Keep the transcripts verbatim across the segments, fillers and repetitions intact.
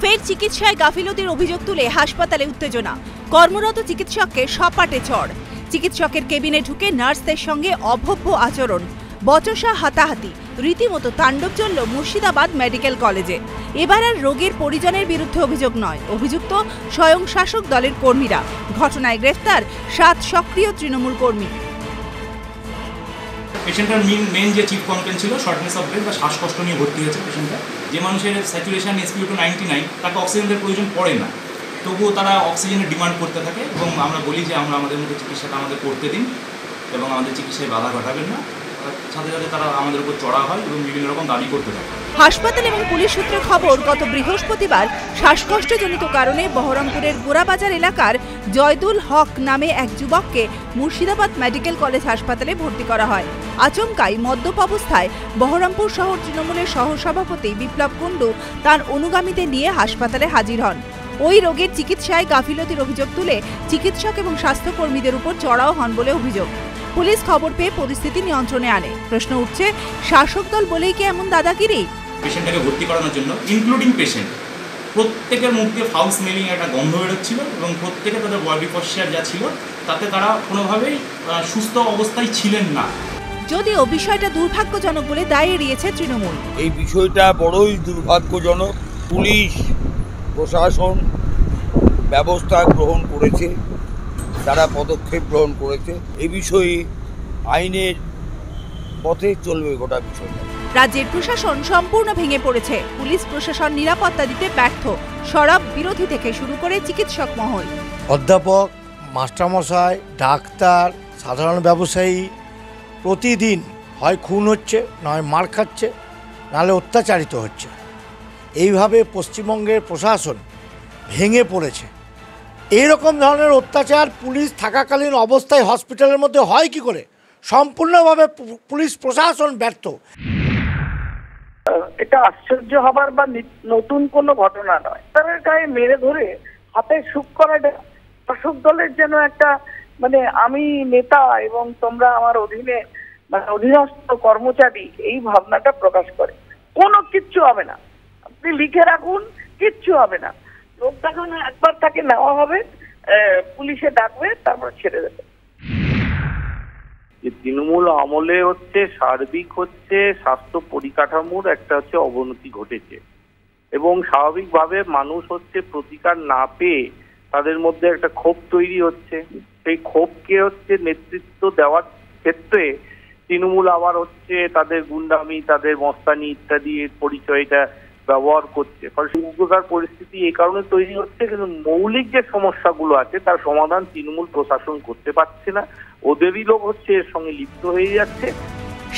ফের চিকিৎসায় গাফিলতির অভিযোগ তুলে হাসপাতালে উত্তেজনা। কর্মরত চিকিৎসককে সপাটে চড়। চিকিৎসকের কেবিনে ঢুকে নার্সদের সঙ্গে অভব্য আচরণ, বচসা, হাতাহাতি, রীতিমতো তাণ্ডব চলল মুর্শিদাবাদ মেডিকেল কলেজে। এবার আর রোগীর পরিজনের বিরুদ্ধে অভিযোগ নয়, অভিযুক্ত স্বয়ং শাসক দলের কর্মীরা। ঘটনায় গ্রেফতার সাত সক্রিয় তৃণমূল কর্মী। পেশেন্টটার মেন যে চিফ কমপ্লেন ছিল শর্টনেস অফ ব্রেথ বা শ্বাসকষ্ট নিয়ে ভর্তি হয়েছে পেশেন্টটা। যে মানুষের saturation SPO two ninety nine তাকে অক্সিজেনের প্রয়োজন পড়ে না, তবুও তারা অক্সিজেনের ডিমান্ড করতে থাকে এবং আমরা বলি যে আমরা আমাদের মধ্যে চিকিৎসাটা আমাদের করতে দিন এবং আমাদের চিকিৎসায় বাধা ঘটাবেন না। সাথে সাথে তারা আমাদের উপর চড়া হয় এবং বিভিন্ন রকম দাবি করতে থাকে। হাসপাতাল এবং পুলিশ সূত্রে খবর, গত বৃহস্পতিবার শ্বাসকষ্টজনিত কারণে বহরমপুরের গোরাবাজার এলাকার জয়দুল হক নামে এক যুবককে মুর্শিদাবাদ মেডিকেল কলেজ হাসপাতালে ভর্তি করা হয়। আচমকাই মদ্যপ অবস্থায় বহরমপুর শহর তৃণমূলের সহসভাপতি বিপ্লব কুন্ডু তার অনুগামীদের নিয়ে হাসপাতালে হাজির হন। ওই রোগের চিকিৎসায় গাফিলতির অভিযোগ তুলে চিকিৎসক এবং স্বাস্থ্যকর্মীদের উপর চড়াও হন বলে অভিযোগ। পুলিশ খবর পেয়ে পরিস্থিতি নিয়ন্ত্রণে আনে। প্রশ্ন উঠছে, শাসক দল বলেই কি এমন দাদাগিরি? পেশেন্টটাকে ভর্তি করানোর জন্য ইনক্লুডিং পেশেন্ট প্রত্যেকের মুখ দিয়ে ফাউল স্মেলিং একটা গন্ধ বেরোচ্ছিল এবং প্রত্যেকে তাদের বডি পশ্চার যা ছিল তাতে তারা কোনোভাবেই সুস্থ অবস্থায় ছিলেন না। যদিও বিষয়টা দুর্ভাগ্যজনক বলে দায় এড়িয়েছে তৃণমূল। এই বিষয়টা বড়ই দুর্ভাগ্যজনক। পুলিশ প্রশাসন ব্যবস্থা গ্রহণ করেছে, তারা পদক্ষেপ গ্রহণ করেছে, এ বিষয়ে আইনের পথে চলবে গোটা বিষয়টা। রাজ্যের প্রশাসন সম্পূর্ণ ভেঙে পড়েছে। পুলিশ প্রশাসন নিরাপত্তা দিতে ব্যর্থ, শরাব বিরোধী থেকে শুরু করে চিকিৎসক মহল, অধ্যাপক, মাস্টারমশাই, ডাক্তার, সাধারণ ব্যবসায়ী প্রতিদিন হয় খুন হচ্ছে, নয় মার খাচ্ছে, নাহলে অত্যাচারিত হচ্ছে। এইভাবে পশ্চিমবঙ্গের প্রশাসন ভেঙে পড়েছে। এইরকম ধরনের অত্যাচার পুলিশ থাকাকালীন অবস্থায় হসপিটালের মধ্যে হয় কি করে? সম্পূর্ণভাবে পুলিশ প্রশাসন ব্যর্থ। এটা আশ্চর্য হবার বা নতুন কোনো ঘটনা নয়। তাদের গায়ে মেরে ধরে হাতে সুখ করাটা শাসক দলের যেন একটা মানে আমি নেতা এবং তোমরা আমার অধীনে মানে অধীনস্থ কর্মচারী, এই ভাবনাটা প্রকাশ করে। কোনো কিচ্ছু হবে না, আপনি লিখে রাখুন, কিচ্ছু হবে না। লোক দেখানো একবার তাকে নেওয়া হবে, পুলিশে ডাকবে, তারপর ছেড়ে দেবে। যে তৃণমূল আমলে হচ্ছে সার্বিক হচ্ছে স্বাস্থ্য পরিকাঠামোর একটা হচ্ছে অবনতি ঘটেছে এবং স্বাভাবিকভাবে মানুষ হচ্ছে প্রতিকার না পেয়ে তাদের মধ্যে একটা ক্ষোভ তৈরি হচ্ছে। সেই ক্ষোভকে হচ্ছে নেতৃত্ব দেওয়ার ক্ষেত্রে তৃণমূল আবার হচ্ছে তাদের গুন্ডামি, তাদের মস্তানি ইত্যাদি পরিচয়টা ব্যবহার করছে। ফলে উগ্রতার পরিস্থিতি এই কারণে তৈরি হচ্ছে। কিন্তু মৌলিক যে সমস্যাগুলো আছে তার সমাধান তৃণমূল প্রশাসন করতে পারছে না, ওদেরই লোক হচ্ছে এর সঙ্গে লিপ্ত হয়ে যাচ্ছে।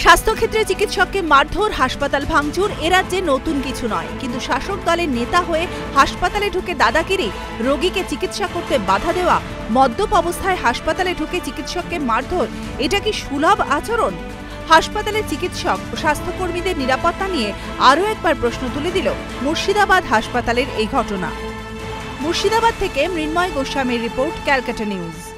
স্বাস্থ্যক্ষেত্রে চিকিৎসককে মারধর, হাসপাতাল ভাঙচুর এ রাজ্যে নতুন কিছু নয়। কিন্তু শাসক দলের নেতা হয়ে হাসপাতালে ঢুকে দাদাগিরি, রোগীকে চিকিৎসা করতে বাধা দেওয়া, মদ্যপ অবস্থায় হাসপাতালে ঢুকে চিকিৎসককে মারধর, এটা কি সুলভ আচরণ? হাসপাতালে চিকিৎসক ও স্বাস্থ্যকর্মীদের নিরাপত্তা নিয়ে আরও একবার প্রশ্ন তুলে দিল মুর্শিদাবাদ হাসপাতালের এই ঘটনা। মুর্শিদাবাদ থেকে মৃন্ময় গোস্বামীর রিপোর্ট, ক্যালকাটা নিউজ।